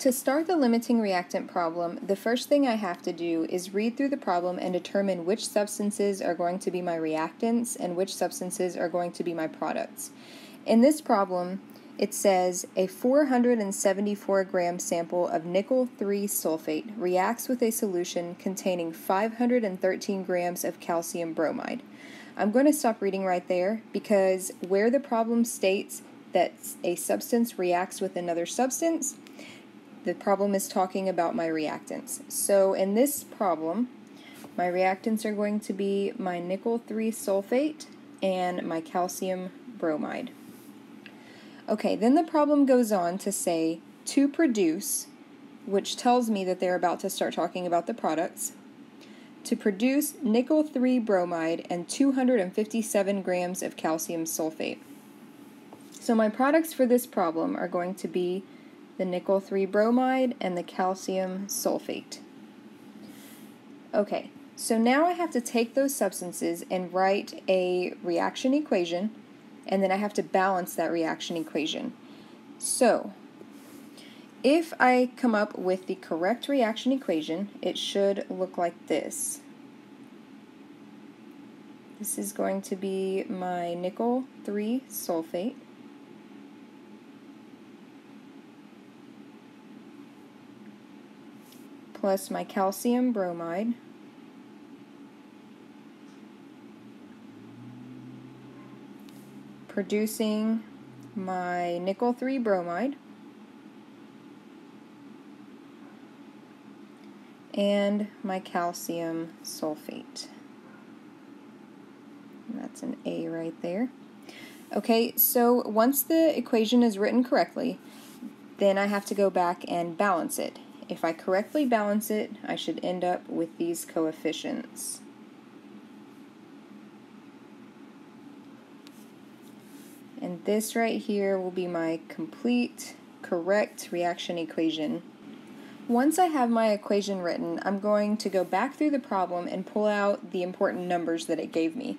To start the limiting reactant problem, the first thing I have to do is read through the problem and determine which substances are going to be my reactants and which substances are going to be my products. In this problem, it says a 474 gram sample of nickel 3 sulfate reacts with a solution containing 513 grams of calcium bromide. I'm going to stop reading right there because where the problem states that a substance reacts with another substance, the problem is talking about my reactants. So in this problem, my reactants are going to be my nickel 3 sulfate and my calcium bromide. Okay, then the problem goes on to say to produce, which tells me that they're about to start talking about the products, to produce nickel 3 bromide and 257 grams of calcium sulfate. So my products for this problem are going to be the nickel 3 bromide and the calcium sulfate. Okay, so now I have to take those substances and write a reaction equation, and then I have to balance that reaction equation. So if I come up with the correct reaction equation, it should look like this. This is going to be my nickel 3 sulfate. Plus my calcium bromide producing my nickel 3 bromide and my calcium sulfate. And that's an A right there. Okay, so once the equation is written correctly, then I have to go back and balance it. If I correctly balance it, I should end up with these coefficients. And this right here will be my complete, correct reaction equation. Once I have my equation written, I'm going to go back through the problem and pull out the important numbers that it gave me.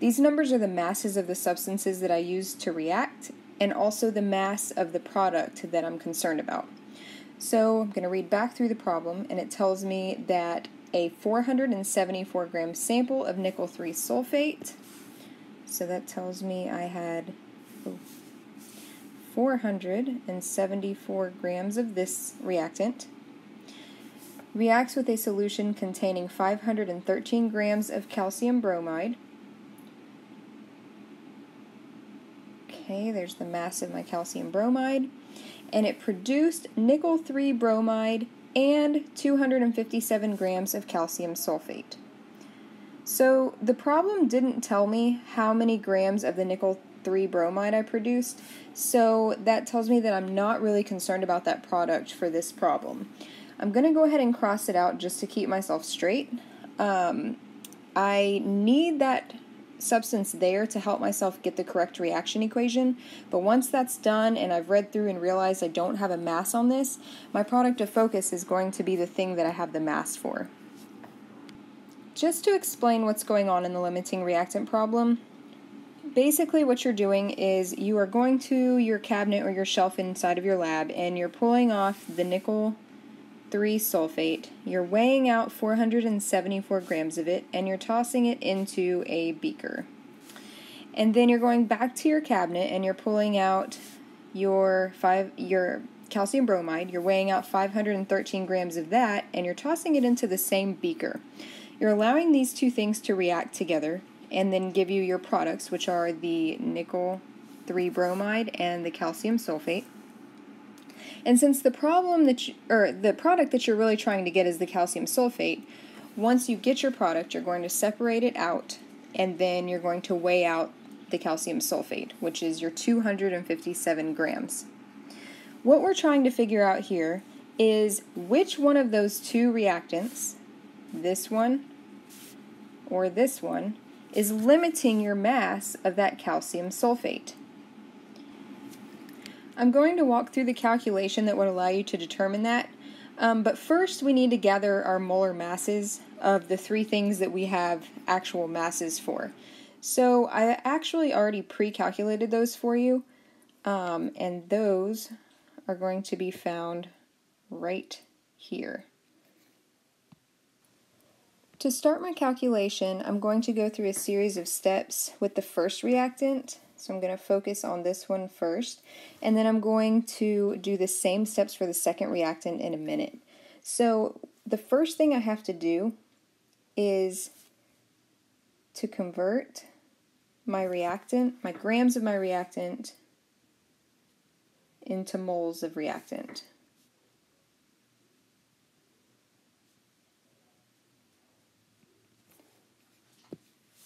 These numbers are the masses of the substances that I used to react, and also the mass of the product that I'm concerned about. So I'm going to read back through the problem, and it tells me that a 474 gram sample of nickel 3 sulfate, so that tells me I had 474 grams of this reactant, reacts with a solution containing 513 grams of calcium bromide. Okay, there's the mass of my calcium bromide. And it produced nickel 3 bromide and 257 grams of calcium sulfate. So the problem didn't tell me how many grams of the nickel 3 bromide I produced, so that tells me that I'm not really concerned about that product for this problem. I'm going to go ahead and cross it out just to keep myself straight. I need that substance there to help myself get the correct reaction equation, but once that's done and I've read through and realized I don't have a mass on this, my product of focus is going to be the thing that I have the mass for. Just to explain what's going on in the limiting reactant problem, basically what you're doing is you are going to your cabinet or your shelf inside of your lab and you're pulling off the nickel 3 sulfate, you're weighing out 474 grams of it, and you're tossing it into a beaker. And then you're going back to your cabinet and you're pulling out your calcium bromide, you're weighing out 513 grams of that, and you're tossing it into the same beaker. You're allowing these two things to react together and then give you your products, which are the nickel 3 bromide and the calcium sulfate. And since the product that you're really trying to get is the calcium sulfate, once you get your product, you're going to separate it out, and then you're going to weigh out the calcium sulfate, which is your 257 grams. What we're trying to figure out here is which one of those two reactants, this one or this one, is limiting your mass of that calcium sulfate. I'm going to walk through the calculation that would allow you to determine that, but first we need to gather our molar masses of the three things that we have actual masses for. So I actually already pre-calculated those for you, and those are going to be found right here. To start my calculation, I'm going to go through a series of steps with the first reactant. So I'm going to focus on this one first, and then I'm going to do the same steps for the second reactant in a minute. So the first thing I have to do is to convert my reactant, my grams of my reactant, into moles of reactant.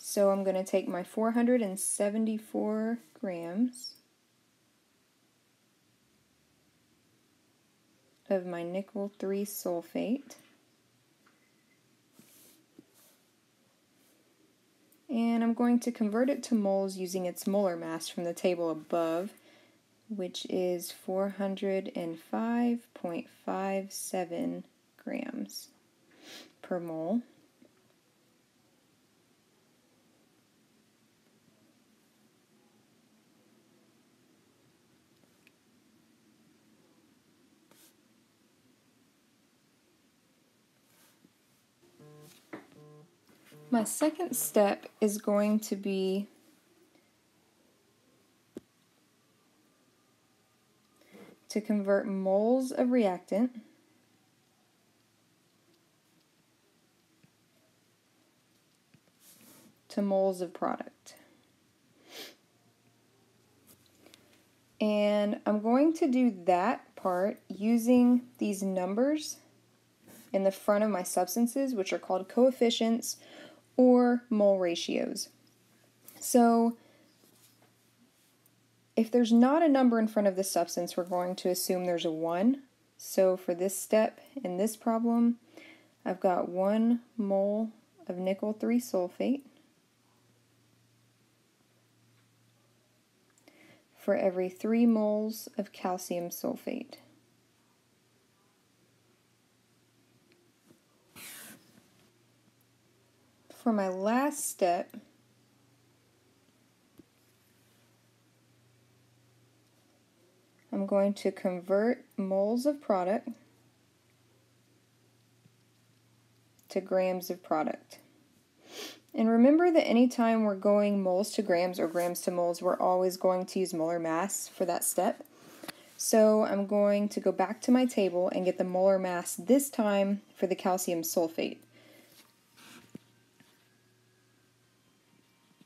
So I'm going to take my 474 grams of my nickel-3 sulfate, and I'm going to convert it to moles using its molar mass from the table above, which is 405.57 grams per mole. My second step is going to be to convert moles of reactant to moles of product. And I'm going to do that part using these numbers in the front of my substances, which are called coefficients or mole ratios. So if there's not a number in front of the substance, we're going to assume there's a 1. So for this step in this problem, I've got 1 mole of nickel-3 sulfate for every 3 moles of calcium sulfate. For my last step, I'm going to convert moles of product to grams of product. And remember that anytime we're going moles to grams or grams to moles, we're always going to use molar mass for that step. So I'm going to go back to my table and get the molar mass this time for the calcium sulfate,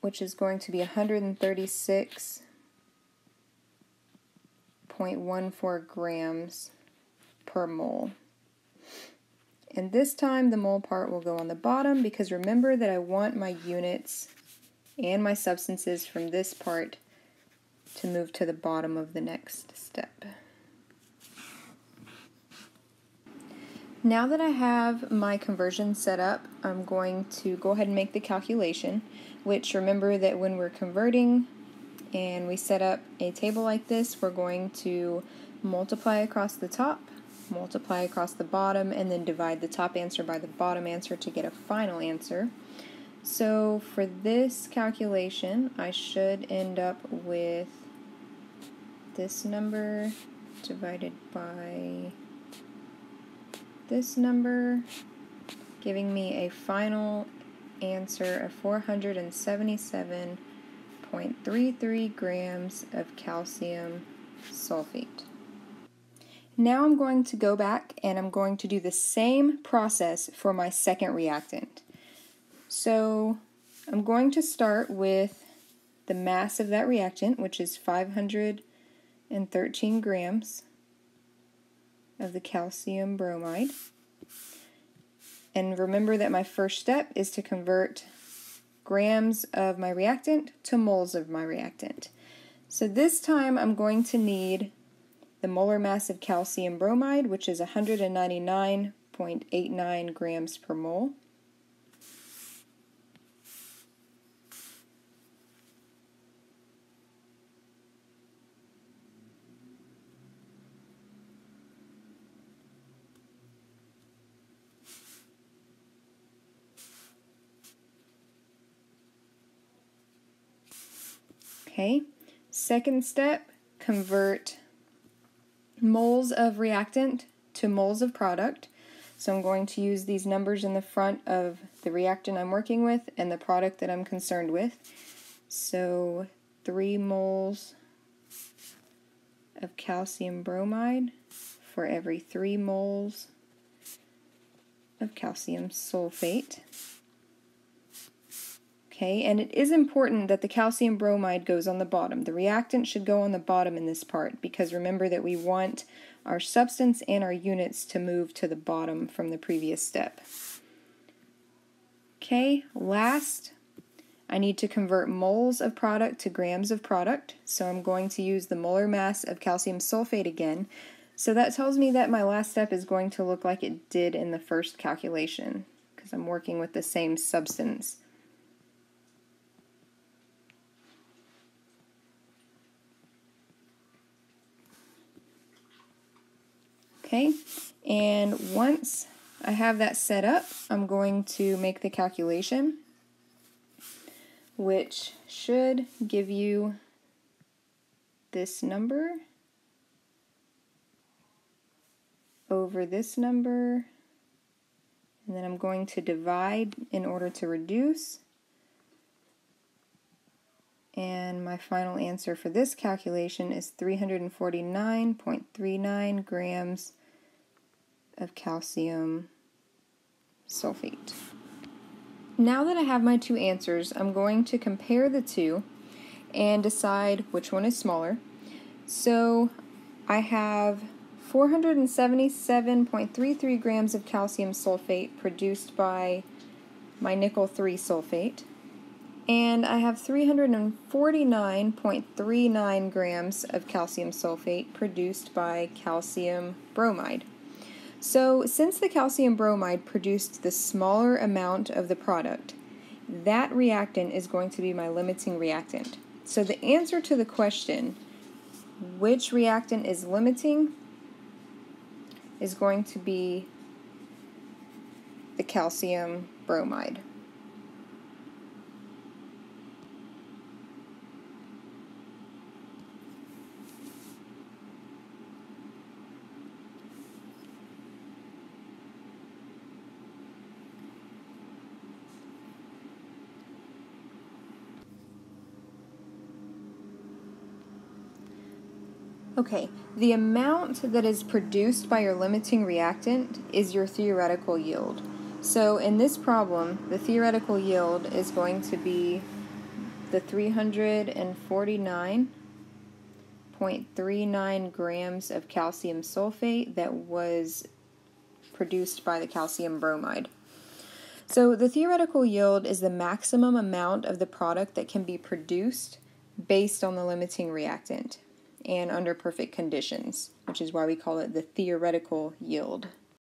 which is going to be 136.14 grams per mole. And this time the mole part will go on the bottom, because remember that I want my units and my substances from this part to move to the bottom of the next step. Now that I have my conversion set up, I'm going to go ahead and make the calculation, which, remember that when we're converting and we set up a table like this, we're going to multiply across the top, multiply across the bottom, and then divide the top answer by the bottom answer to get a final answer. So for this calculation, I should end up with this number divided by this number, giving me a final answer of 477.33 grams of calcium sulfate. Now I'm going to go back and I'm going to do the same process for my second reactant. So I'm going to start with the mass of that reactant, which is 513 grams of the calcium bromide. And remember that my first step is to convert grams of my reactant to moles of my reactant. So this time I'm going to need the molar mass of calcium bromide, which is 199.89 grams per mole. Okay, second step, convert moles of reactant to moles of product. So I'm going to use these numbers in the front of the reactant I'm working with and the product that I'm concerned with. So 3 moles of calcium bromide for every 3 moles of calcium sulfate. Okay, and it is important that the calcium bromide goes on the bottom. The reactant should go on the bottom in this part, because remember that we want our substance and our units to move to the bottom from the previous step. Okay, last, I need to convert moles of product to grams of product, so I'm going to use the molar mass of calcium sulfate again. So that tells me that my last step is going to look like it did in the first calculation, because I'm working with the same substance. Okay, and once I have that set up, I'm going to make the calculation, which should give you this number over this number, and then I'm going to divide in order to reduce, and my final answer for this calculation is 349.39 grams of calcium sulfate. Now that I have my two answers, I'm going to compare the two and decide which one is smaller. So I have 477.33 grams of calcium sulfate produced by my nickel-3 sulfate, and I have 349.39 grams of calcium sulfate produced by calcium bromide. So since the calcium bromide produced the smaller amount of the product, that reactant is going to be my limiting reactant. So the answer to the question, which reactant is limiting, is going to be the calcium bromide. Okay, the amount that is produced by your limiting reactant is your theoretical yield. So in this problem, the theoretical yield is going to be the 349.39 grams of calcium sulfate that was produced by the calcium bromide. So the theoretical yield is the maximum amount of the product that can be produced based on the limiting reactant and under perfect conditions, which is why we call it the theoretical yield.